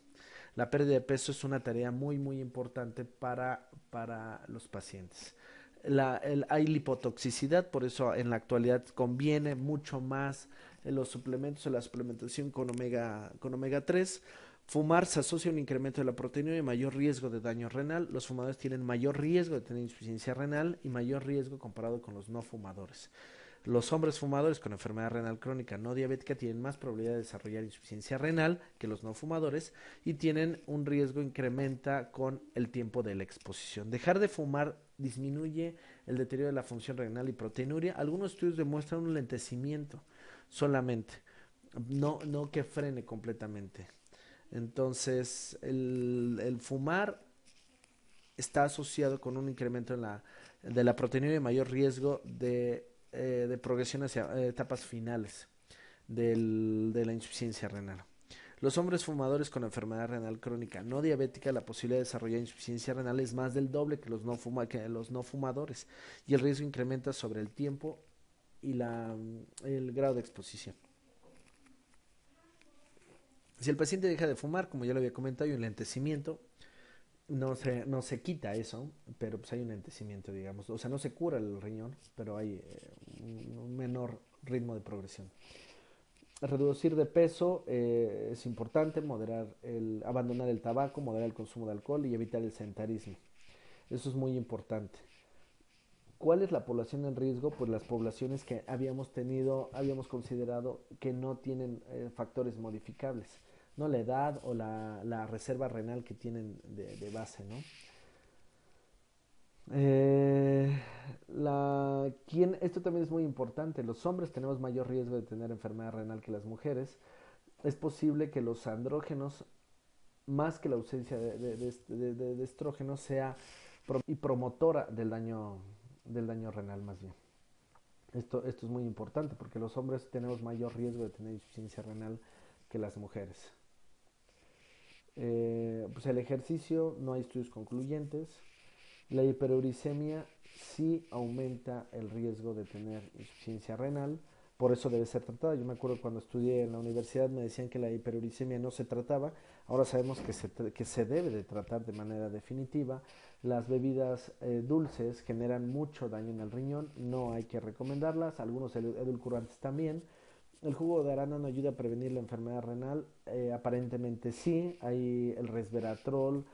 La pérdida de peso es una tarea muy importante para los pacientes. hay lipotoxicidad, por eso en la actualidad conviene mucho más los suplementos o la suplementación con omega 3. Fumar se asocia a un incremento de la proteinuria y mayor riesgo de daño renal. Los fumadores tienen mayor riesgo de tener insuficiencia renal y mayor riesgo comparado con los no fumadores. Los hombres fumadores con enfermedad renal crónica no diabética tienen más probabilidad de desarrollar insuficiencia renal que los no fumadores y tienen un riesgo incrementa con el tiempo de la exposición. Dejar de fumar disminuye el deterioro de la función renal y proteinuria. Algunos estudios demuestran un lentecimiento solamente, no que frene completamente. Entonces, el fumar está asociado con un incremento en de la proteinuria y mayor riesgo de progresión hacia etapas finales de la insuficiencia renal. Los hombres fumadores con enfermedad renal crónica no diabética, la posibilidad de desarrollar insuficiencia renal es más del doble que los no fumadores y el riesgo incrementa sobre el tiempo y el grado de exposición. Si el paciente deja de fumar, como ya lo había comentado, hay un lentecimiento, no se quita eso, pero pues hay un lentecimiento, digamos, o sea, no se cura el riñón, pero hay un menor ritmo de progresión. Reducir de peso es importante, abandonar el tabaco, moderar el consumo de alcohol y evitar el sedentarismo. Eso es muy importante. ¿Cuál es la población en riesgo? Pues las poblaciones que habíamos considerado que no tienen factores modificables, ¿no? La edad o la reserva renal que tienen de base, ¿no? Esto también es muy importante. Los hombres tenemos mayor riesgo de tener enfermedad renal que las mujeres. Es posible que los andrógenos, más que la ausencia de estrógenos, sea promotora del daño renal más bien. Esto es muy importante porque los hombres tenemos mayor riesgo de tener insuficiencia renal que las mujeres. Pues el ejercicio, no hay estudios concluyentes. La hiperuricemia sí aumenta el riesgo de tener insuficiencia renal, por eso debe ser tratada. Yo me acuerdo cuando estudié en la universidad me decían que la hiperuricemia no se trataba, ahora sabemos que se debe de tratar de manera definitiva. Las bebidas dulces generan mucho daño en el riñón, no hay que recomendarlas, algunos edulcorantes también. El jugo de arándano ayuda a prevenir la enfermedad renal, aparentemente sí, hay el resveratrol,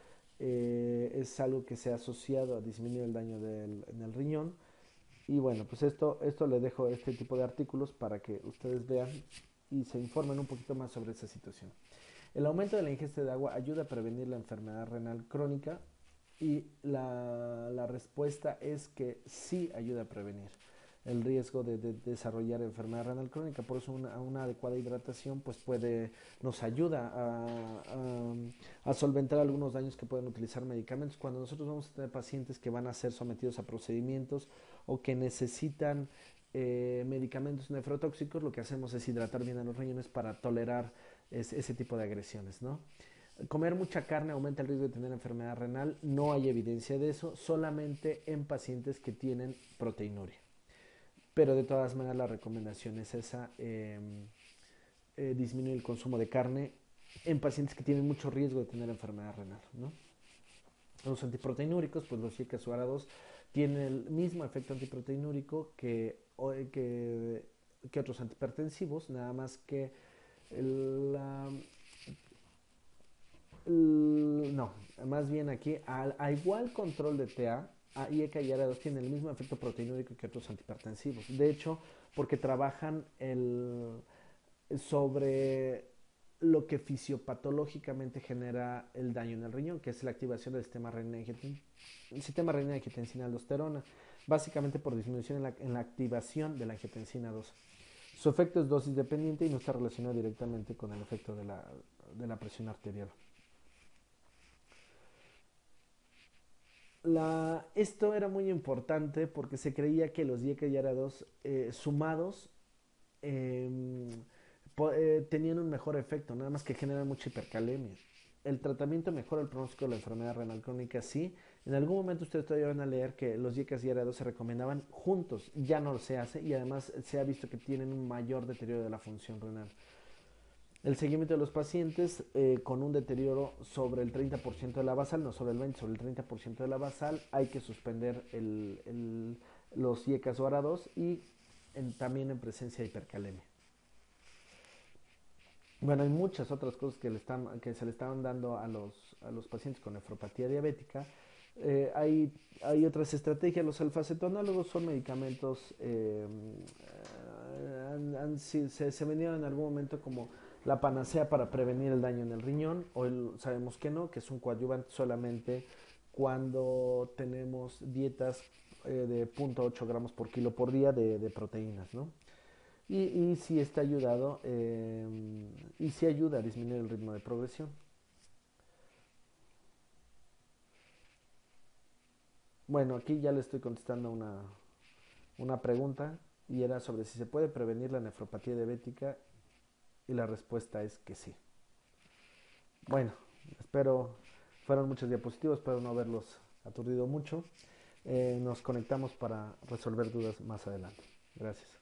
es algo que se ha asociado a disminuir el daño en el riñón. Y bueno, pues esto les dejo este tipo de artículos para que ustedes vean y se informen un poquito más sobre esa situación. El aumento de la ingesta de agua ayuda a prevenir la enfermedad renal crónica y la respuesta es que sí ayuda a prevenir el riesgo de desarrollar enfermedad renal crónica. Por eso una adecuada hidratación pues nos ayuda a solventar algunos daños que pueden utilizar medicamentos. Cuando nosotros vamos a tener pacientes que van a ser sometidos a procedimientos o que necesitan medicamentos nefrotóxicos, lo que hacemos es hidratar bien a los riñones para tolerar ese tipo de agresiones, ¿no? Comer mucha carne aumenta el riesgo de tener enfermedad renal, no hay evidencia de eso, solamente en pacientes que tienen proteinuria. Pero de todas maneras la recomendación es esa, disminuir el consumo de carne en pacientes que tienen mucho riesgo de tener enfermedad renal, ¿no? Los antiproteinúricos, pues los IECAS o ARA2, tienen el mismo efecto antiproteinúrico que otros antihipertensivos, nada más que más bien aquí, a igual control de TA, IECA y ARA2 tienen el mismo efecto proteinúrico que otros antihipertensivos. De hecho, porque trabajan sobre lo que fisiopatológicamente genera el daño en el riñón, que es la activación del sistema renina angiotensina aldosterona, básicamente por disminución en la activación de la angiotensina 2. Su efecto es dosis dependiente y no está relacionado directamente con el efecto de la presión arterial. Esto era muy importante porque se creía que los IECA y ARA2 sumados tenían un mejor efecto, nada más que generan mucha hipercalemia. ¿El tratamiento mejora el pronóstico de la enfermedad renal crónica? Sí. En algún momento ustedes todavía van a leer que los IECAS y ARA2 se recomendaban juntos, ya no se hace y además se ha visto que tienen un mayor deterioro de la función renal. El seguimiento de los pacientes con un deterioro sobre el 30% de la basal, no sobre el 20%, sobre el 30% de la basal, hay que suspender los IECAS o ARA2 y también en presencia de hipercalemia. Bueno, hay muchas otras cosas que se le estaban dando a los pacientes con nefropatía diabética. Hay otras estrategias. Los alfacetonólogos son medicamentos, se vendieron en algún momento como la panacea para prevenir el daño en el riñón. Hoy sabemos que no, que es un coadyuvante solamente cuando tenemos dietas de 0.8 gramos por kilo por día de proteínas, ¿no? Y sí está ayudado, y sí ayuda a disminuir el ritmo de progresión. Bueno, aquí ya le estoy contestando una pregunta y era sobre si se puede prevenir la nefropatía diabética y la respuesta es que sí. Bueno, espero, fueron muchos diapositivos, espero no haberlos aturdido mucho. Nos conectamos para resolver dudas más adelante. Gracias.